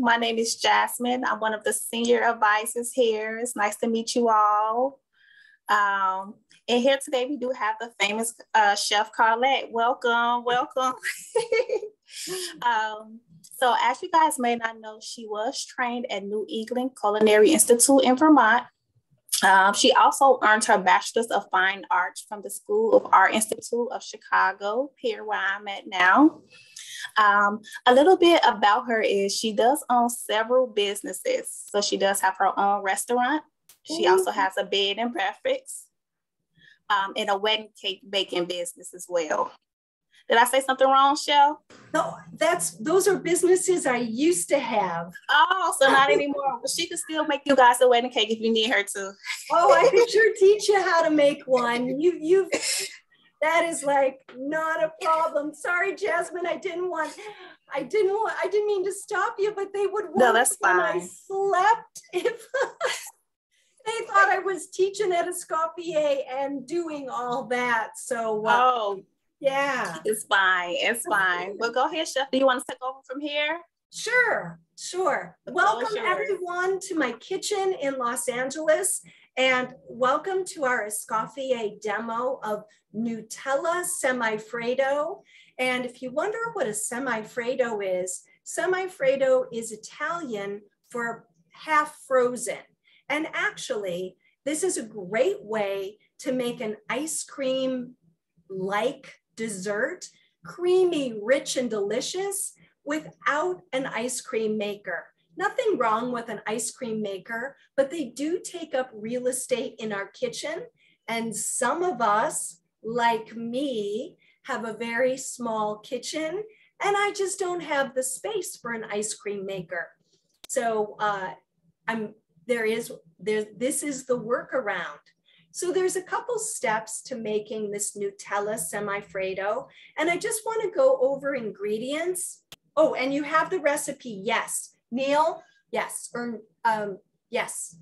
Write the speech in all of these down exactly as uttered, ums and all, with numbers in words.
My name is Jasmine. I'm one of the senior advisors here. It's nice to meet you all. Um, and here today we do have the famous uh, Chef Colette. Welcome, welcome. um, so as you guys may not know, she was trained at New England Culinary Institute in Vermont. Um, she also earned her Bachelor's of Fine Arts from the School of Art Institute of Chicago, here where I'm at now. Um, a little bit about her is she does own several businesses. So she does have her own restaurant. She mm-hmm. also has a bed and breakfast um, and a wedding cake baking business as well. Did I say something wrong, Shell? No, that's those are businesses I used to have. Oh, so not anymore. But she can still make you guys a wedding cake if you need her to. Oh, I can sure teach you how to make one. You, you've. That is like not a problem. Sorry, Jasmine. I didn't want, I didn't want, I didn't mean to stop you, but they would. No, that's fine. I slept if they thought I was teaching at Escoffier and doing all that. So, uh, oh, yeah, it's fine. It's fine. Well, go ahead, Chef. Do you want to take over from here? Sure, sure. Welcome everyone to my kitchen in Los Angeles, and welcome to our Escoffier demo of Nutella semifreddo. And if you wonder what a semifreddo is, semifreddo is Italian for half frozen. And actually, this is a great way to make an ice cream-like dessert, creamy, rich, and delicious, without an ice cream maker. Nothing wrong with an ice cream maker, but they do take up real estate in our kitchen. And some of us, like me, have a very small kitchen, and I just don't have the space for an ice cream maker. So uh, I'm, there is, there, this is the workaround. So there's a couple steps to making this Nutella semifreddo, and I just wanna go over ingredients. Oh, and you have the recipe, yes. Neil, yes, or um, yes.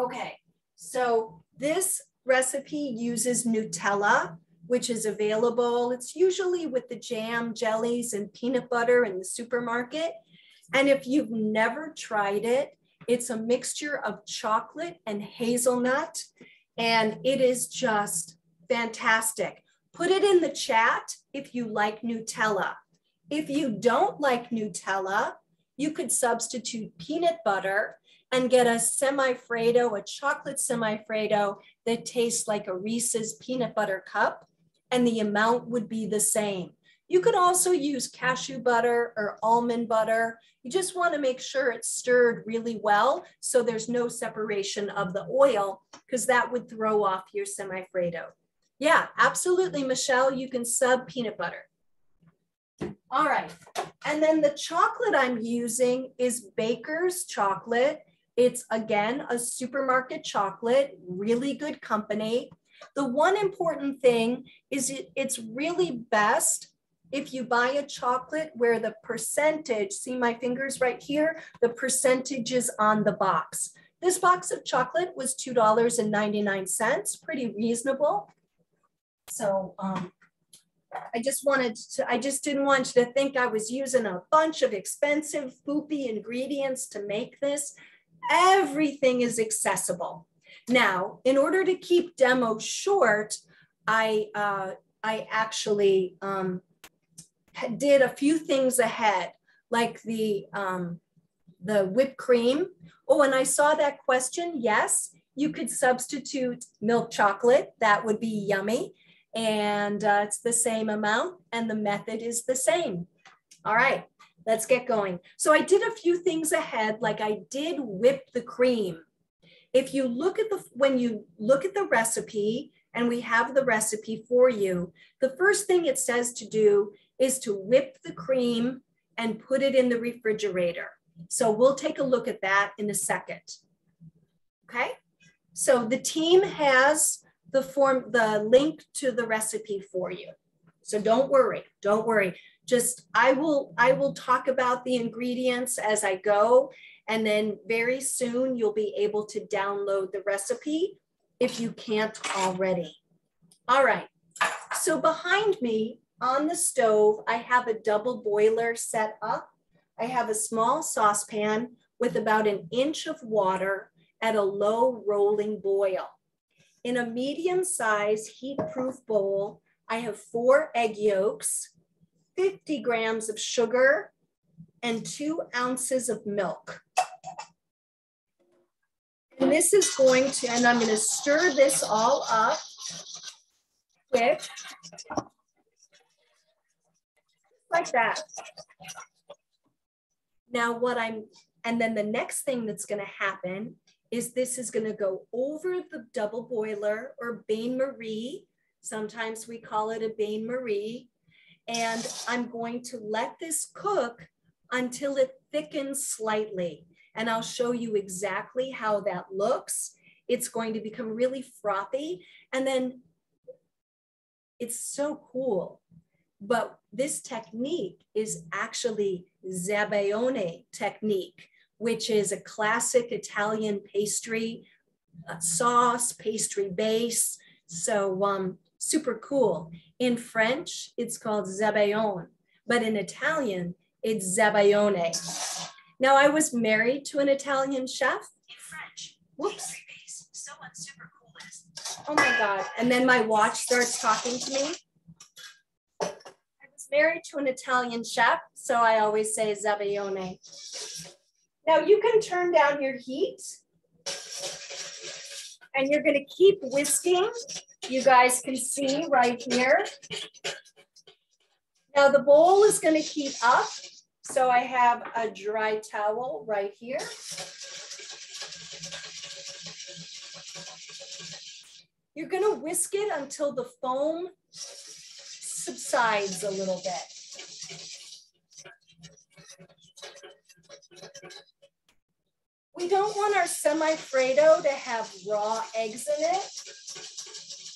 Okay, so this recipe uses Nutella, which is available. It's usually with the jam, jellies, and peanut butter in the supermarket. And if you've never tried it, it's a mixture of chocolate and hazelnut, and it is just fantastic. Put it in the chat if you like Nutella. If you don't like Nutella, you could substitute peanut butter and get a semifreddo, a chocolate semifreddo that tastes like a Reese's peanut butter cup, and the amount would be the same. You could also use cashew butter or almond butter. You just want to make sure it's stirred really well so there's no separation of the oil, because that would throw off your semifreddo. Yeah, absolutely, Michelle, you can sub peanut butter. All right, and then the chocolate I'm using is Baker's chocolate. It's again, a supermarket chocolate, really good company. The one important thing is it, it's really best if you buy a chocolate where the percentage, see my fingers right here, the percentage is on the box. This box of chocolate was two dollars and ninety-nine cents, pretty reasonable. So, um, I just wanted to, I just didn't want you to think I was using a bunch of expensive, boopy ingredients to make this. Everything is accessible. Now, in order to keep demos short, I, uh, I actually um, did a few things ahead, like the, um, the whipped cream. Oh, and I saw that question. Yes, you could substitute milk chocolate. That would be yummy. And uh, it's the same amount and the method is the same. All right, let's get going. So I did a few things ahead, like I did whip the cream. If you look at the, when you look at the recipe, and we have the recipe for you, the first thing it says to do is to whip the cream and put it in the refrigerator. So we'll take a look at that in a second. Okay, so the team has the form, the link to the recipe for you. So don't worry, don't worry. Just, I will, I will talk about the ingredients as I go, and then very soon you'll be able to download the recipe if you can't already. All right, so behind me on the stove, I have a double boiler set up. I have a small saucepan with about an inch of water at a low rolling boil. In a medium-sized heat-proof bowl, I have four egg yolks, fifty grams of sugar, and two ounces of milk. And this is going to, and I'm gonna stir this all up quick, like that. Now what I'm, and then the next thing that's gonna happen is this is gonna go over the double boiler or bain-marie. Sometimes we call it a bain-marie. And I'm going to let this cook until it thickens slightly. And I'll show you exactly how that looks. It's going to become really frothy. And then it's so cool. But this technique is actually zabaglione technique, which is a classic Italian pastry uh, sauce, pastry base. So um, super cool. In French, it's called zabaglione, but in Italian, it's zabaglione. Now, I was married to an Italian chef. In French, whoops. Pastry base, someone super cool is. Oh my God, and then my watch starts talking to me. I was married to an Italian chef, so I always say zabaglione. Now you can turn down your heat and you're gonna keep whisking. You guys can see right here. Now the bowl is gonna heat up. So I have a dry towel right here. You're gonna whisk it until the foam subsides a little bit. We don't want our semifreddo to have raw eggs in it.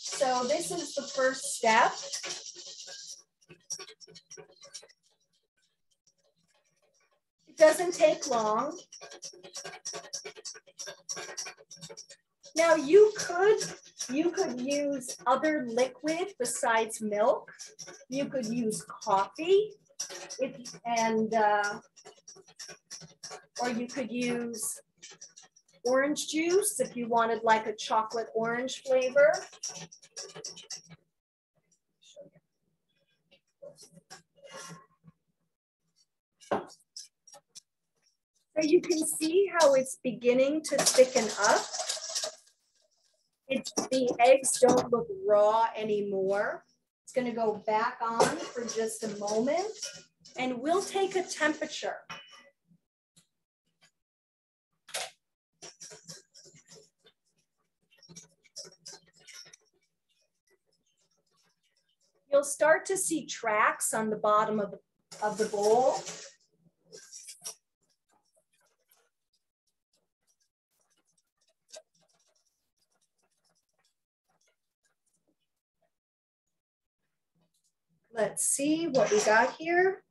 So this is the first step. It doesn't take long. Now you could, you could use other liquid besides milk. You could use coffee if, and, uh, or you could use orange juice if you wanted like a chocolate orange flavor. So you can see how it's beginning to thicken up. It's, the eggs don't look raw anymore. It's gonna go back on for just a moment and we'll take a temperature. You'll start to see tracks on the bottom of, of the bowl. Let's see what we got here.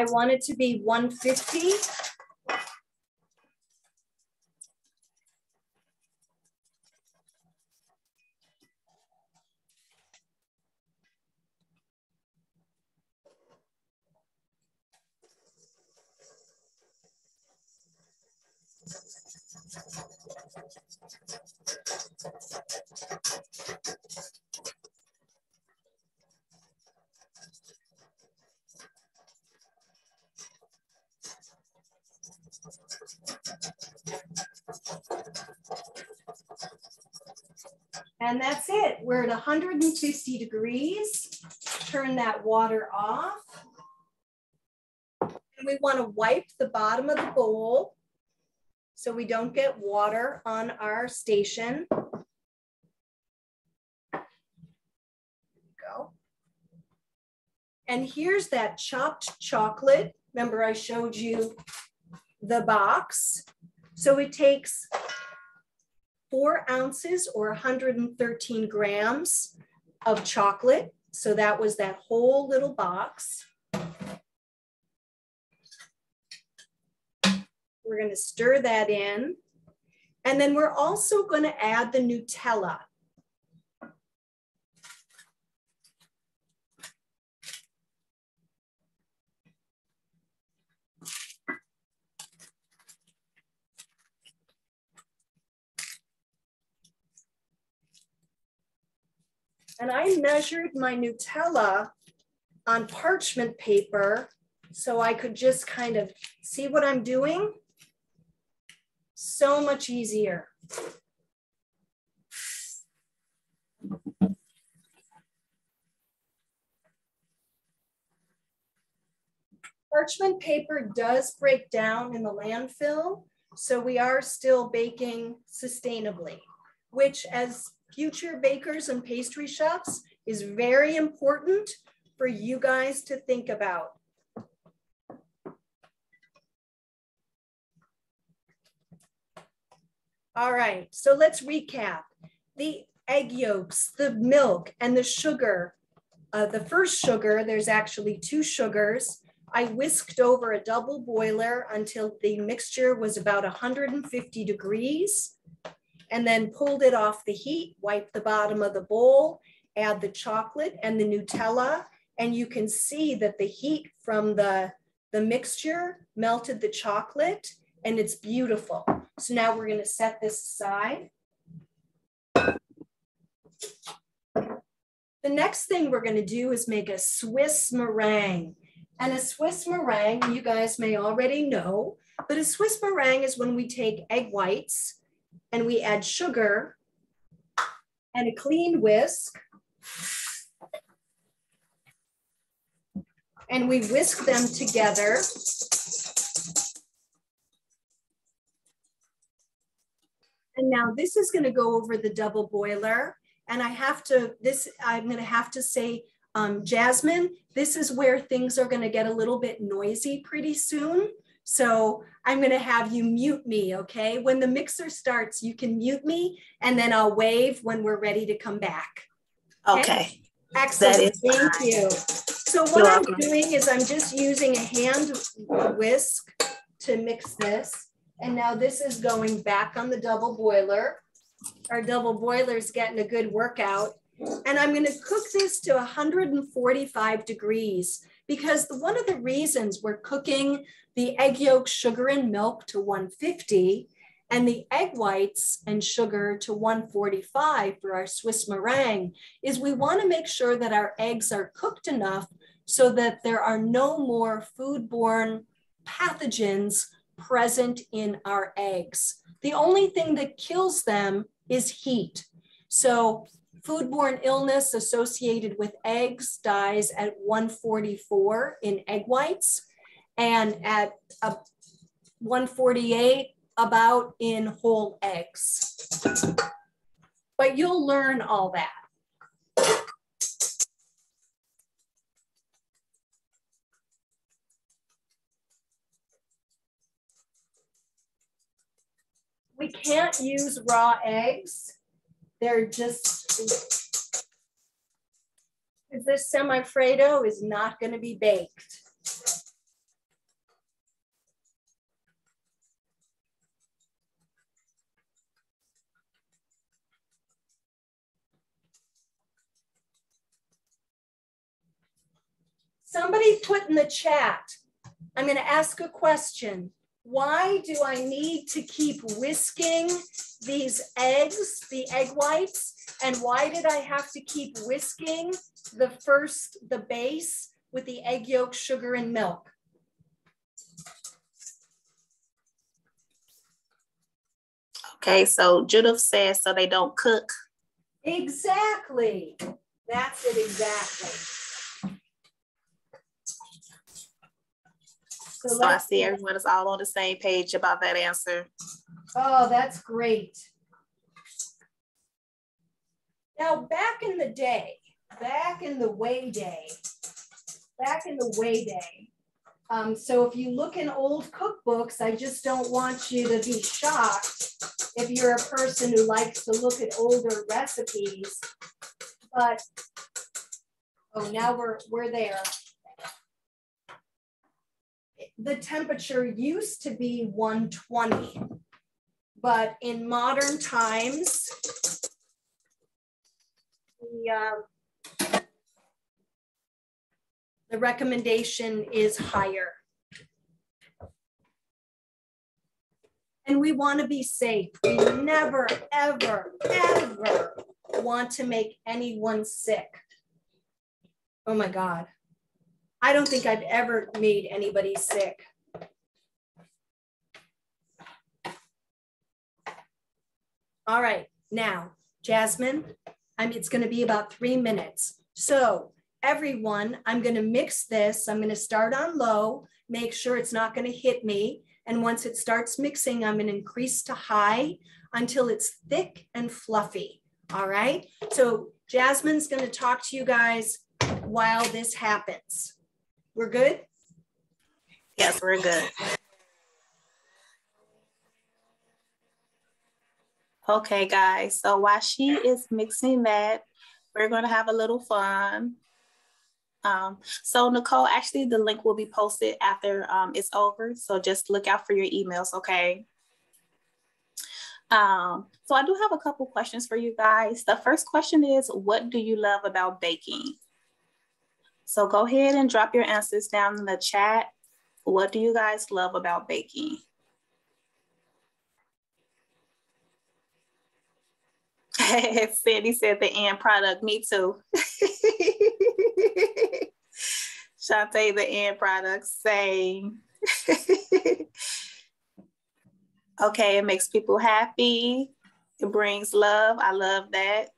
I want it to be one fifty. And that's it. We're at one hundred fifty degrees. Turn that water off. And we want to wipe the bottom of the bowl so we don't get water on our station. There we go. And here's that chopped chocolate. Remember, I showed you the box. So it takes four ounces or one hundred thirteen grams of chocolate. So that was that whole little box. We're going to stir that in. And then we're also going to add the Nutella. And I measured my Nutella on parchment paper so I could just kind of see what I'm doing. So much easier. Parchment paper does break down in the landfill, so we are still baking sustainably, which as future bakers and pastry chefs is very important for you guys to think about. All right, so let's recap. The egg yolks, the milk, and the sugar. Uh, the first sugar, there's actually two sugars. I whisked over a double boiler until the mixture was about one hundred fifty degrees, and then pulled it off the heat, wipe the bottom of the bowl, add the chocolate and the Nutella, and you can see that the heat from the, the mixture melted the chocolate, and it's beautiful. So now we're going to set this aside. The next thing we're going to do is make a Swiss meringue. And a Swiss meringue, you guys may already know, but a Swiss meringue is when we take egg whites and we add sugar and a clean whisk, and we whisk them together. And now this is going to go over the double boiler, and I have to, this, I'm going to have to say, um, Jasmine, this is where things are going to get a little bit noisy pretty soon. So I'm going to have you mute me, okay? When the mixer starts, you can mute me, and then I'll wave when we're ready to come back. Okay. okay. Excellent. Thank fine. you. So what You're I'm welcome. doing is I'm just using a hand whisk to mix this. And now this is going back on the double boiler. Our double boiler's getting a good workout. And I'm going to cook this to one hundred forty-five degrees, because the, one of the reasons we're cooking the egg yolk, sugar, and milk to one fifty, and the egg whites and sugar to one forty-five for our Swiss meringue, is we want to make sure that our eggs are cooked enough so that there are no more foodborne pathogens present in our eggs. The only thing that kills them is heat. So foodborne illness associated with eggs dies at one forty-four in egg whites, and at uh, one forty-eight about in whole eggs. But you'll learn all that. We can't use raw eggs. They're just, this semifreddo is not going to be baked. Somebody put in the chat, I'm going to ask a question. Why do I need to keep whisking these eggs, the egg whites? And why did I have to keep whisking the first, the base with the egg yolk, sugar, and milk? Okay, so Judith says so they don't cook. Exactly. That's it, exactly. So, so I see everyone is all on the same page about that answer. Oh, that's great. Now, back in the day, back in the way day, back in the way day. Um, so if you look in old cookbooks, I just don't want you to be shocked if you're a person who likes to look at older recipes. But, oh, now we're, we're there. the temperature used to be one twenty, but in modern times, the, uh, the recommendation is higher. And we want to be safe. We never, ever, ever want to make anyone sick. Oh my God. I don't think I've ever made anybody sick. All right, now, Jasmine, I'm, it's gonna be about three minutes. So everyone, I'm gonna mix this. I'm gonna start on low, make sure it's not gonna hit me. And once it starts mixing, I'm gonna increase to high until it's thick and fluffy, all right? So Jasmine's gonna talk to you guys while this happens. We're good? Yes, we're good. Okay, guys, so while she is mixing that, we're gonna have a little fun. Um, so Nicole, actually the link will be posted after um, it's over. So just look out for your emails, okay? Um, so I do have a couple questions for you guys. The first question is, what do you love about baking? So go ahead and drop your answers down in the chat. What do you guys love about baking? Sandy said the end product, me too. Shantae, the end product, same. Okay, it makes people happy. It brings love, I love that.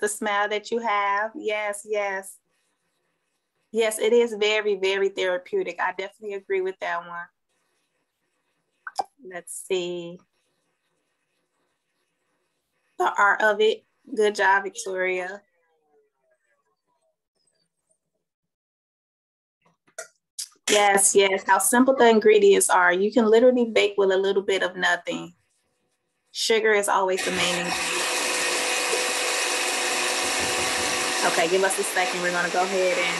The smile that you have, yes, yes. Yes, it is very, very therapeutic. I definitely agree with that one. Let's see. The art of it. Good job, Victoria. Yes, yes. How simple the ingredients are. You can literally bake with a little bit of nothing. Sugar is always the main ingredient. Okay, give us a second. We're going to go ahead and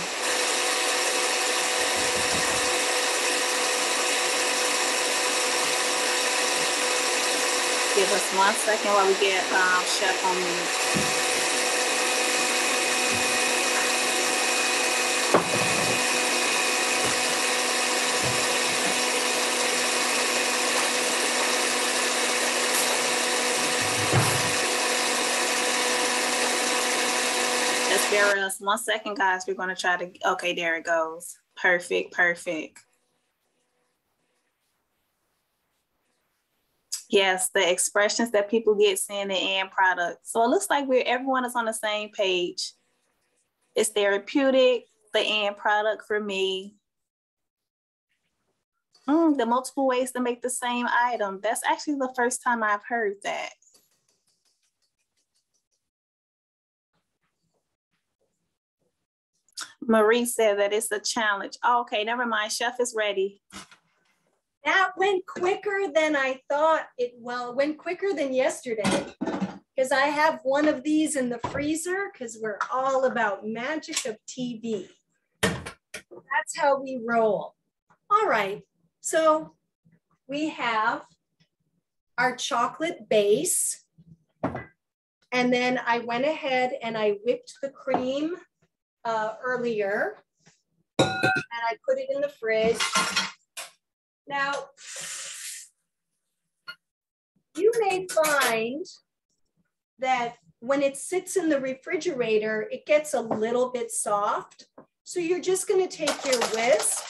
give us one second while we get um, Chef on mute. Just bear with us one second, guys. We're going to try to, okay, there it goes. Perfect, perfect. Yes, the expressions that people get seeing the end product. So it looks like we're, everyone is on the same page. It's therapeutic, the end product for me. Mm, the multiple ways to make the same item. That's actually the first time I've heard that. Marie said that it's a challenge. Oh, okay, never mind, Chef is ready. That went quicker than I thought it, well, it went quicker than yesterday because I have one of these in the freezer because we're all about magic of T V. That's how we roll. All right, so we have our chocolate base. And then I went ahead and I whipped the cream uh, earlier and I put it in the fridge. Now, you may find that when it sits in the refrigerator, it gets a little bit soft. So you're just gonna take your whisk,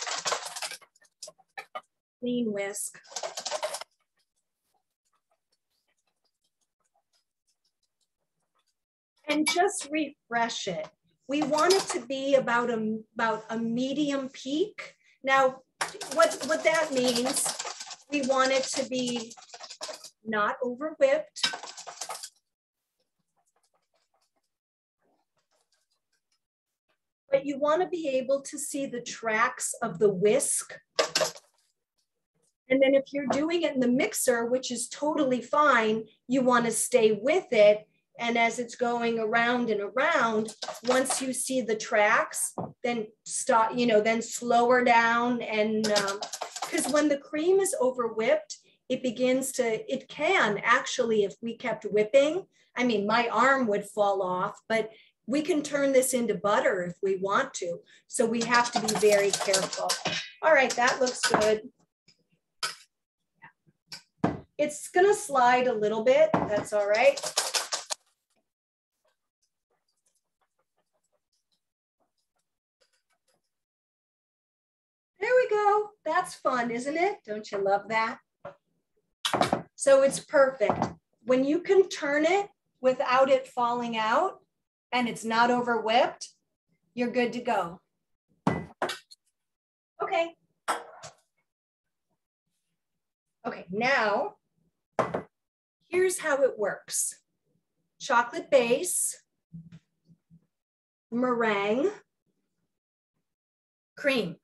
clean whisk. And just refresh it. We want it to be about a, about a medium peak. Now, What, what that means, we want it to be not over whipped. But you want to be able to see the tracks of the whisk. And then if you're doing it in the mixer, which is totally fine, you want to stay with it And as it's going around and around, once you see the tracks, then stop, you know, then slower down. And because um, when the cream is over whipped, it begins to, it can actually, if we kept whipping, I mean, my arm would fall off, but we can turn this into butter if we want to. So we have to be very careful. All right, that looks good. It's gonna slide a little bit, that's all right. There we go, that's fun, isn't it? Don't you love that? So it's perfect. When you can turn it without it falling out and it's not over whipped, you're good to go. Okay. Okay, now, here's how it works. Chocolate base, meringue, cream.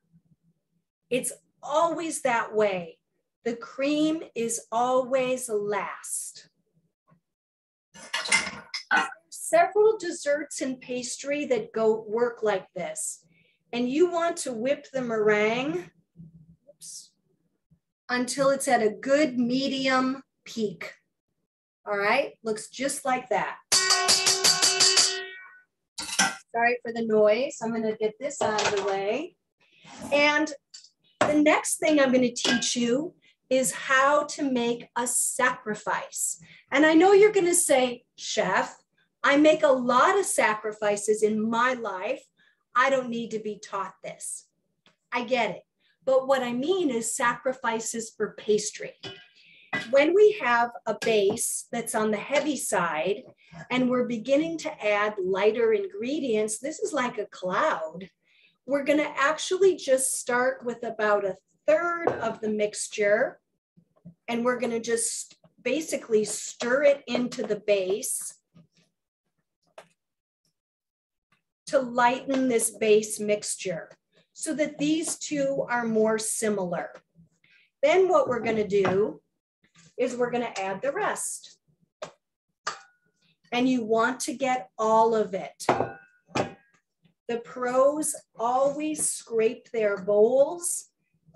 It's always that way. The cream is always last. There are several desserts and pastry that go work like this. And you want to whip the meringue oops, until it's at a good medium peak. All right, looks just like that. Sorry for the noise. I'm gonna get this out of the way. And the next thing I'm gonna teach you is how to make a sacrifice. And I know you're gonna say, Chef, I make a lot of sacrifices in my life. I don't need to be taught this. I get it. But what I mean is sacrifices for pastry. When we have a base that's on the heavy side and we're beginning to add lighter ingredients, this is like a cloud. We're going to actually just start with about a third of the mixture, and we're going to just basically stir it into the base to lighten this base mixture so that these two are more similar. Then what we're going to do is we're going to add the rest. And you want to get all of it. The pros always scrape their bowls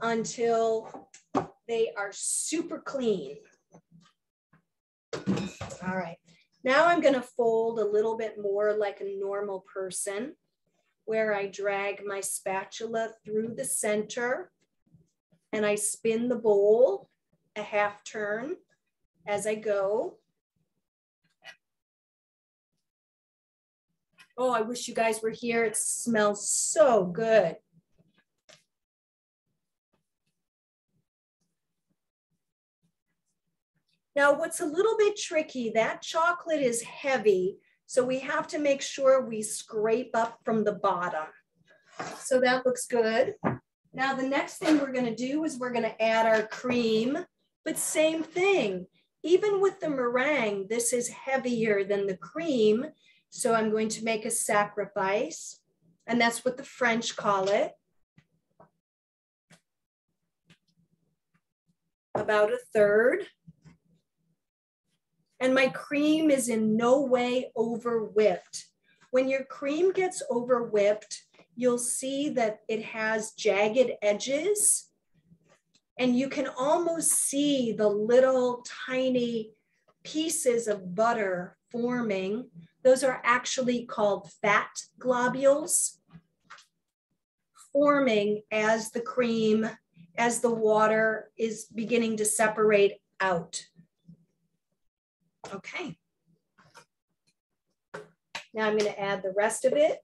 until they are super clean. All right, now I'm gonna fold a little bit more like a normal person, where I drag my spatula through the center and I spin the bowl a half turn as I go. Oh, I wish you guys were here. It smells so good. Now, what's a little bit tricky, that chocolate is heavy, so we have to make sure we scrape up from the bottom. So that looks good. Now, the next thing we're gonna do is we're gonna add our cream, but same thing. Even with the meringue, this is heavier than the cream. So I'm going to make a sacrifice, and that's what the French call it. About a third. And my cream is in no way over whipped. When your cream gets over whipped, you'll see that it has jagged edges, and you can almost see the little tiny pieces of butter forming. Those are actually called fat globules, forming as the cream, as the water is beginning to separate out. Okay. Now I'm going to add the rest of it.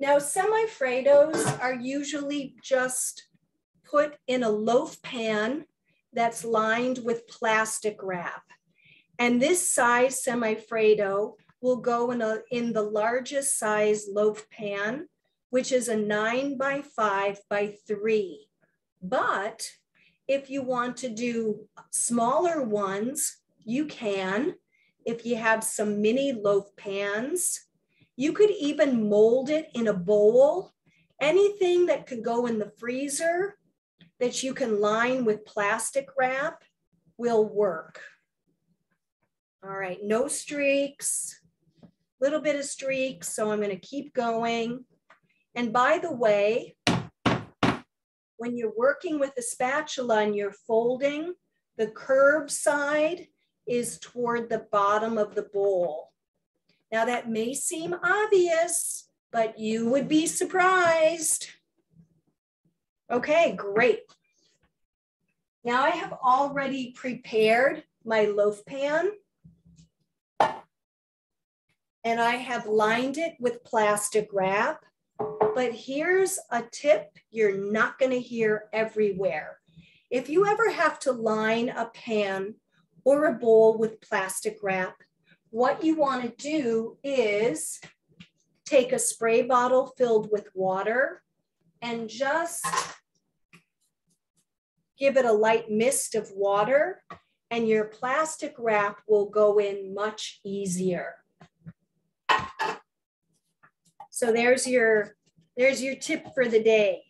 Now, semifreddos are usually just put in a loaf pan that's lined with plastic wrap. And this size semifreddo will go in, a, in the largest size loaf pan, which is a nine by five by three. But if you want to do smaller ones, you can. If you have some mini loaf pans, you could even mold it in a bowl. Anything that could go in the freezer that you can line with plastic wrap will work. All right, no streaks, little bit of streaks. So I'm going to keep going. And by the way, when you're working with a spatula and you're folding, the curved side is toward the bottom of the bowl. Now that may seem obvious, but you would be surprised. Okay, great. Now I have already prepared my loaf pan and I have lined it with plastic wrap, but here's a tip you're not gonna hear everywhere. If you ever have to line a pan or a bowl with plastic wrap, what you wanna do is take a spray bottle filled with water and just give it a light mist of water and your plastic wrap will go in much easier. So there's your, there's your tip for the day.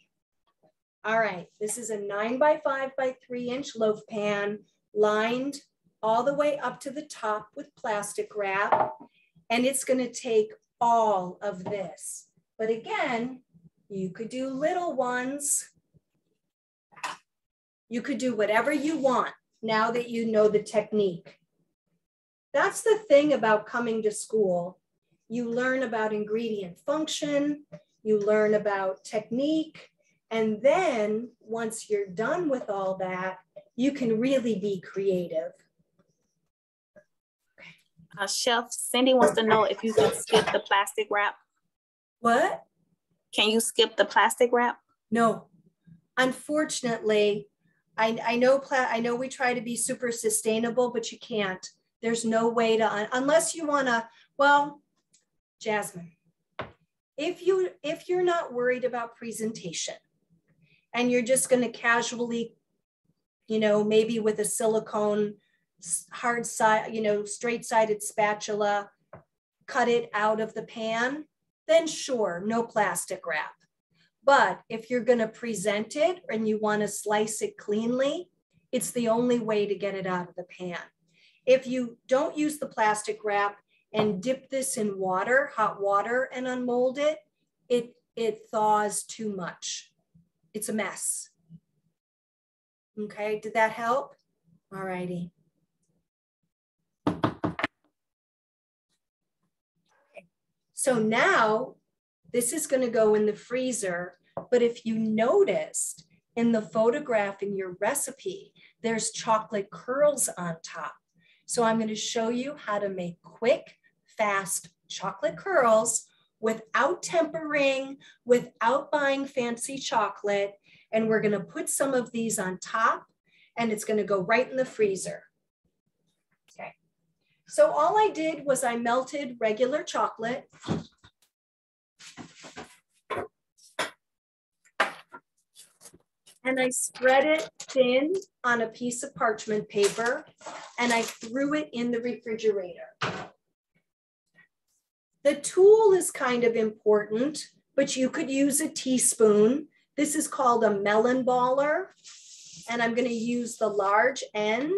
All right, this is a nine by five by three inch loaf pan lined all the way up to the top with plastic wrap. And it's gonna take all of this. But again, you could do little ones. You could do whatever you want now that you know the technique. That's the thing about coming to school. You learn about ingredient function, you learn about technique, and then once you're done with all that, you can really be creative. Uh, Chef, Cindy wants to know if you can skip the plastic wrap. What? Can you skip the plastic wrap? No, unfortunately, I, I know I know we try to be super sustainable, but you can't. There's no way to, unless you wanna, well, Jasmine, if, you, if you're not worried about presentation and you're just gonna casually, you know, maybe with a silicone hard side, you know, straight-sided spatula, cut it out of the pan, then sure, no plastic wrap. But if you're gonna present it and you wanna slice it cleanly, it's the only way to get it out of the pan. If you don't use the plastic wrap and dip this in water, hot water, and unmold it, it, it thaws too much. It's a mess. Okay, did that help? All righty. Okay. So now, this is gonna go in the freezer, but if you noticed in the photograph in your recipe, there's chocolate curls on top. So I'm gonna show you how to make quick, fast chocolate curls without tempering, without buying fancy chocolate. And we're gonna put some of these on top and it's gonna go right in the freezer. Okay, so all I did was I melted regular chocolate. And I spread it thin on a piece of parchment paper and I threw it in the refrigerator. The tool is kind of important, but you could use a teaspoon. This is called a melon baller. And I'm gonna use the large end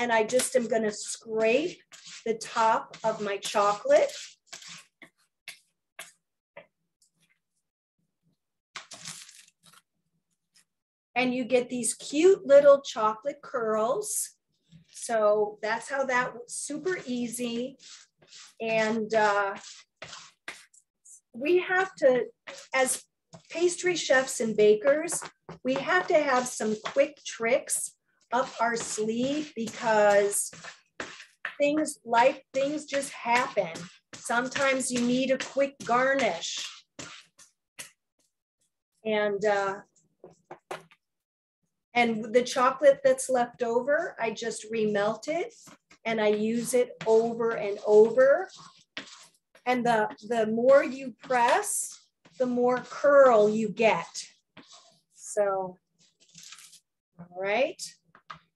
and I just am gonna scrape the top of my chocolate. And you get these cute little chocolate curls. So that's how that was, super easy. And uh, we have to, as pastry chefs and bakers, we have to have some quick tricks up our sleeve because things like things just happen. Sometimes you need a quick garnish. And uh, And the chocolate that's left over, I just remelt it and I use it over and over. And the, the more you press, the more curl you get. So, all right.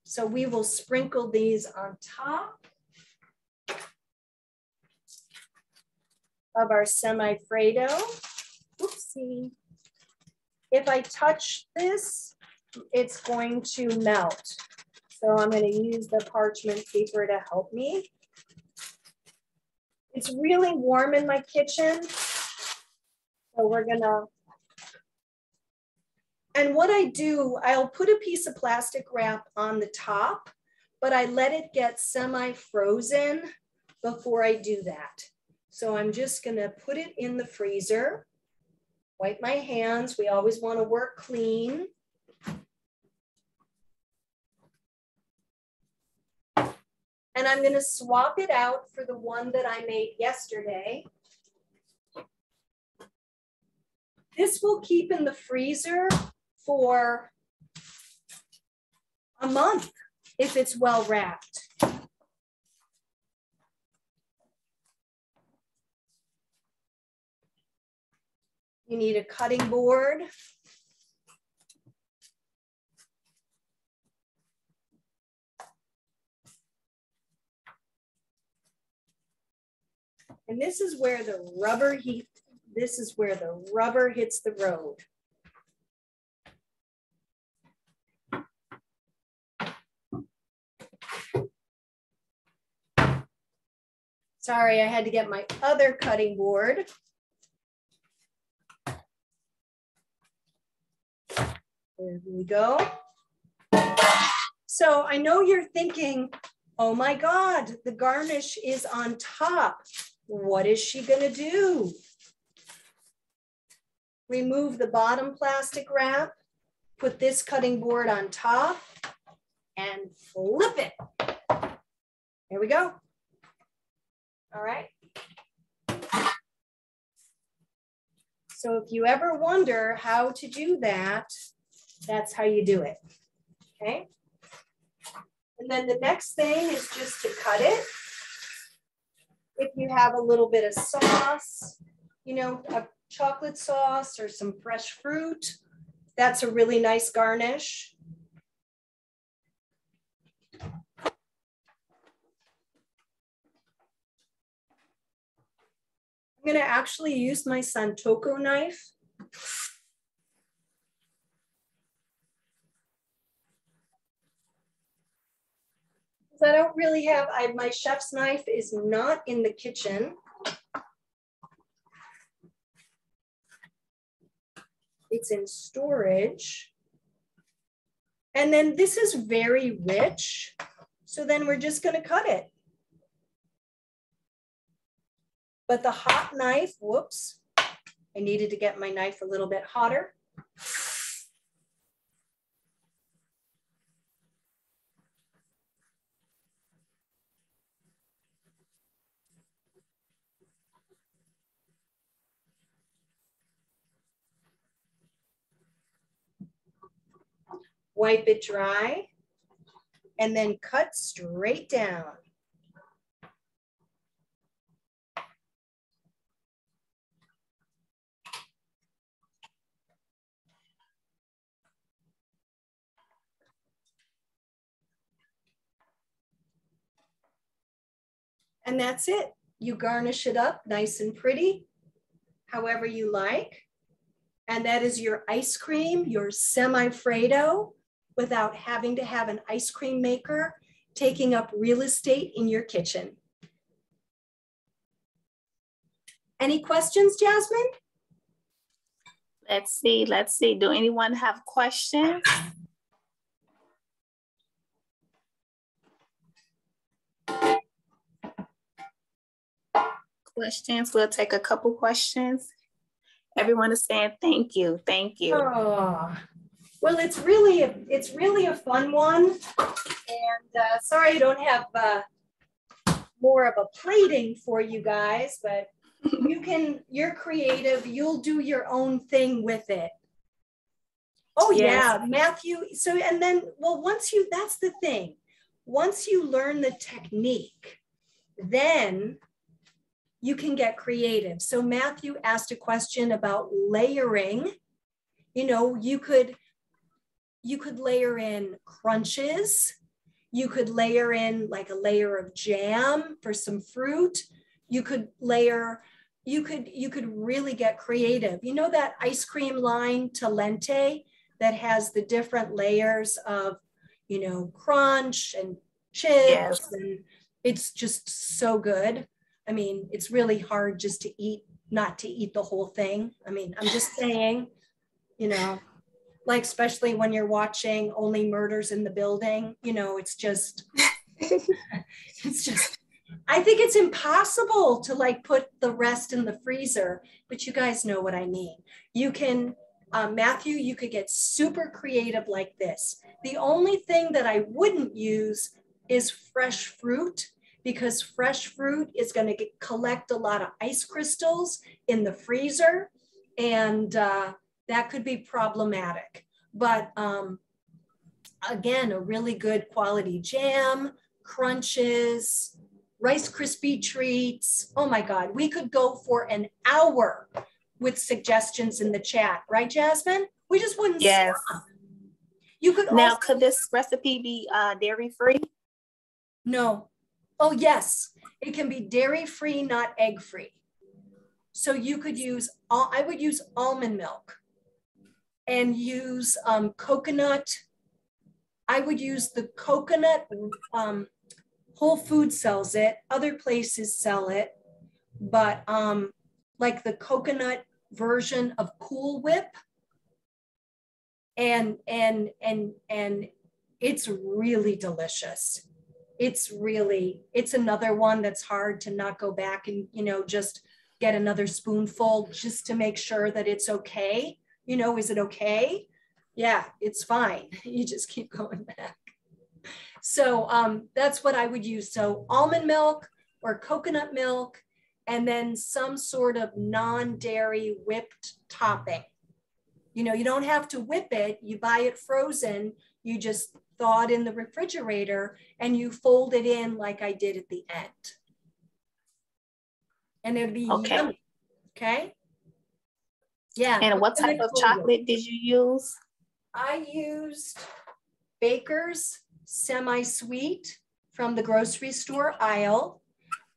So we will sprinkle these on top of our semifreddo. Oopsie. If I touch this, it's going to melt. so I'm going to use the parchment paper to help me. It's really warm in my kitchen, so we're gonna, and what I do, I'll put a piece of plastic wrap on the top, but I let it get semi-frozen before I do that. So I'm just gonna put it in the freezer, wipe my hands. We always wanna work clean. And I'm gonna swap it out for the one that I made yesterday. This will keep in the freezer for a month if it's well wrapped. You need a cutting board. And this is where the rubber heat, this is where the rubber hits the road. Sorry, I had to get my other cutting board. There we go. So I know you're thinking, oh my God, the garnish is on top. What is she gonna do? Remove the bottom plastic wrap, put this cutting board on top, and flip it. Here we go. All right. So if you ever wonder how to do that, that's how you do it, okay? And then the next thing is just to cut it. If you have a little bit of sauce, you know, a chocolate sauce or some fresh fruit, that's a really nice garnish. I'm gonna actually use my Santoku knife. I don't really have, I, my chef's knife is not in the kitchen . It's in storage. And then this is very rich, so then we're just going to cut it, but the hot knife, whoops, I needed to get my knife a little bit hotter. Wipe it dry, and then cut straight down. And that's it. You garnish it up nice and pretty, however you like. And that is your ice cream, your semifreddo, without having to have an ice cream maker taking up real estate in your kitchen. Any questions, Jasmine? Let's see, let's see. Do anyone have questions? Questions, we'll take a couple questions. Everyone is saying thank you, thank you. Oh. Well, it's really, a, it's really a fun one, and uh, sorry I don't have uh, more of a plating for you guys, but you can, you're creative, you'll do your own thing with it. Oh yes. Yeah, Matthew, so, and then, well, once you, that's the thing, once you learn the technique, then you can get creative. So Matthew asked a question about layering. You know, you could, you could layer in crunches. You could layer in like a layer of jam for some fruit. You could layer, you could, you could really get creative. You know that ice cream line Talenti that has the different layers of, you know, crunch and chips. Yes. And it's just so good. I mean, it's really hard just to eat, not to eat the whole thing. I mean, I'm just saying, you know, like, especially when you're watching Only Murders in the Building, you know, it's just, it's just, I think it's impossible to like put the rest in the freezer, but you guys know what I mean. You can, uh, Matthew, you could get super creative like this. The only thing that I wouldn't use is fresh fruit, because fresh fruit is going to get, collect a lot of ice crystals in the freezer, and uh, that could be problematic. But um, again, a really good quality jam, crunches, Rice Krispie treats. Oh my God, we could go for an hour with suggestions in the chat, right, Jasmine? We just wouldn't yes. stop. You could now, also, could this recipe be uh, dairy-free? No. Oh yes, it can be dairy-free, not egg-free. So you could use, all, I would use almond milk and use um, coconut. I would use the coconut, um, Whole Foods sells it, other places sell it, but um, like the coconut version of Cool Whip. And, and, and, and it's really delicious. It's really, it's another one that's hard to not go back and, you know, just get another spoonful just to make sure that it's okay. You know, is it okay? Yeah, it's fine. You just keep going back. So um, that's what I would use. So almond milk or coconut milk, and then some sort of non-dairy whipped topping. You know, you don't have to whip it. You buy it frozen. You just thaw it in the refrigerator and you fold it in like I did at the end. And it'll be okay. Yummy. Okay. Yeah. And what type of chocolate did you use? I used Baker's semi-sweet from the grocery store aisle,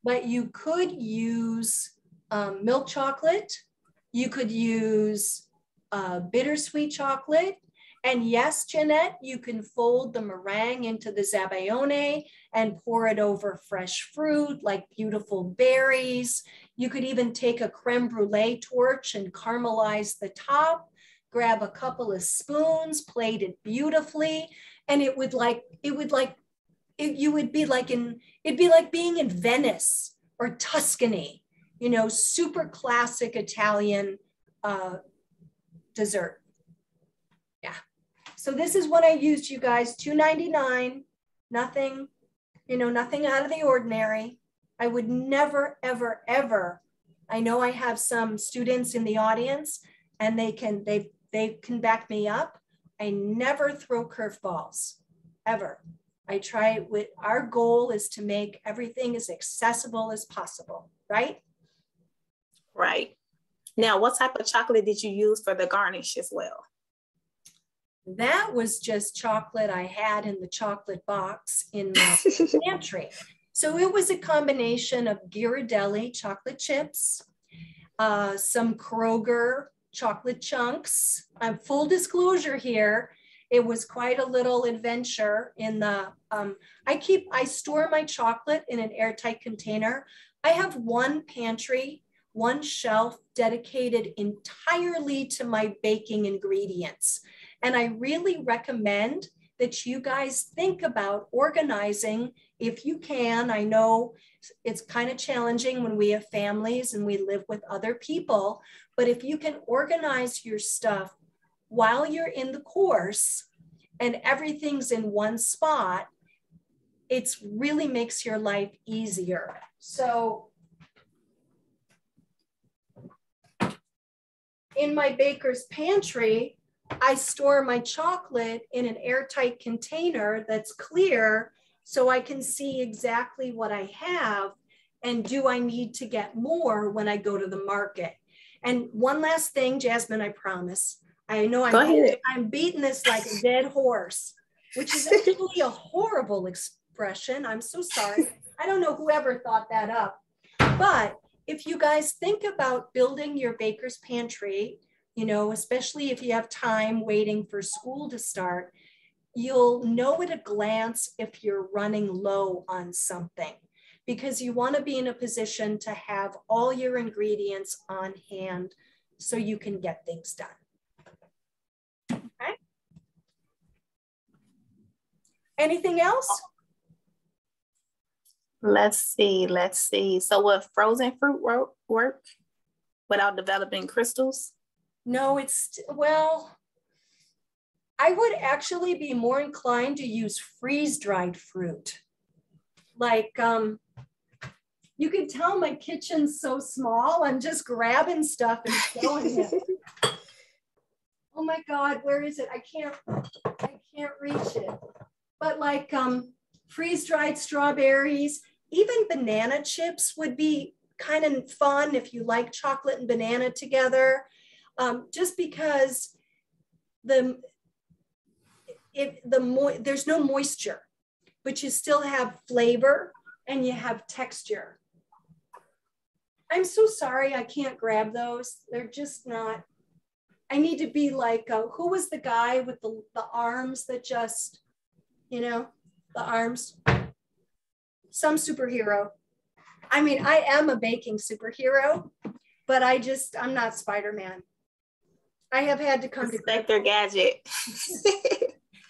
but you could use um, milk chocolate. You could use uh, bittersweet chocolate. And yes, Jeanette, you can fold the meringue into the zabaglione and pour it over fresh fruit, like beautiful berries. You could even take a creme brulee torch and caramelize the top, grab a couple of spoons, plate it beautifully. And it would like, it would like, it, you would be like in, it'd be like being in Venice or Tuscany, you know, super classic Italian uh, dessert. Yeah. So this is what I used, you guys, two ninety-nine, nothing, you know, nothing out of the ordinary. I would never, ever, ever. I know I have some students in the audience and they can, they, they can back me up. I never throw curveballs, ever. I try it with, our goal is to make everything as accessible as possible, right? Right. Now, what type of chocolate did you use for the garnish as well? That was just chocolate I had in the chocolate box in my pantry. So it was a combination of Ghirardelli chocolate chips, uh, some Kroger chocolate chunks. Um, full disclosure here, it was quite a little adventure in the, um, I keep, I store my chocolate in an airtight container. I have one pantry, one shelf dedicated entirely to my baking ingredients. And I really recommend that you guys think about organizing if you can. I know it's kind of challenging when we have families and we live with other people, but if you can organize your stuff while you're in the course and everything's in one spot, it really makes your life easier. So in my baker's pantry, I store my chocolate in an airtight container that's clear so I can see exactly what I have and do I need to get more when I go to the market. And one last thing, Jasmine, I promise. I know I'm, beating, I'm beating this like a dead horse, which is actually a horrible expression. I'm so sorry. I don't know whoever thought that up. But if you guys think about building your baker's pantry, you know, especially if you have time waiting for school to start, you'll know at a glance if you're running low on something, because you want to be in a position to have all your ingredients on hand so you can get things done. Okay. Anything else? Let's see, let's see. So will frozen fruit work without developing crystals? No, it's, well, I would actually be more inclined to use freeze-dried fruit. Like, um, you can tell my kitchen's so small, I'm just grabbing stuff and throwing it. Oh my God, where is it? I can't, I can't reach it. But like um, freeze-dried strawberries, even banana chips would be kind of fun if you like chocolate and banana together, um, just because the, if the mo there's no moisture, but you still have flavor and you have texture. I'm so sorry I can't grab those. They're just not, I need to be like, uh, who was the guy with the, the arms that just, you know, the arms? Some superhero. I mean, I am a baking superhero, but I just, I'm not Spider-Man. I have had to come to Inspector Gadget.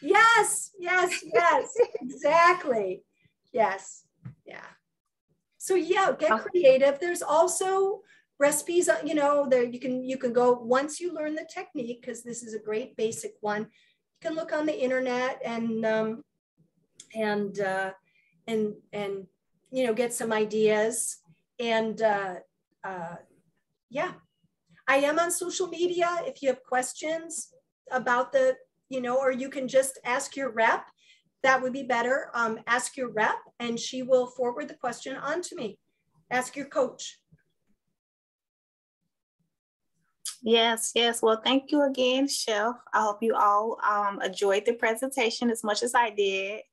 Yes, yes, yes, exactly. Yes, yeah. So yeah, get creative. There's also recipes, you know, there you can you can go, once you learn the technique, because this is a great basic one, you can look on the internet and um, and uh, and and you know, get some ideas. And uh, uh, yeah, I am on social media. If you have questions about the, you know, or you can just ask your rep, that would be better. Um, ask your rep and she will forward the question on to me. Ask your coach. Yes, yes. Well, thank you again, Chef. I hope you all um, enjoyed the presentation as much as I did.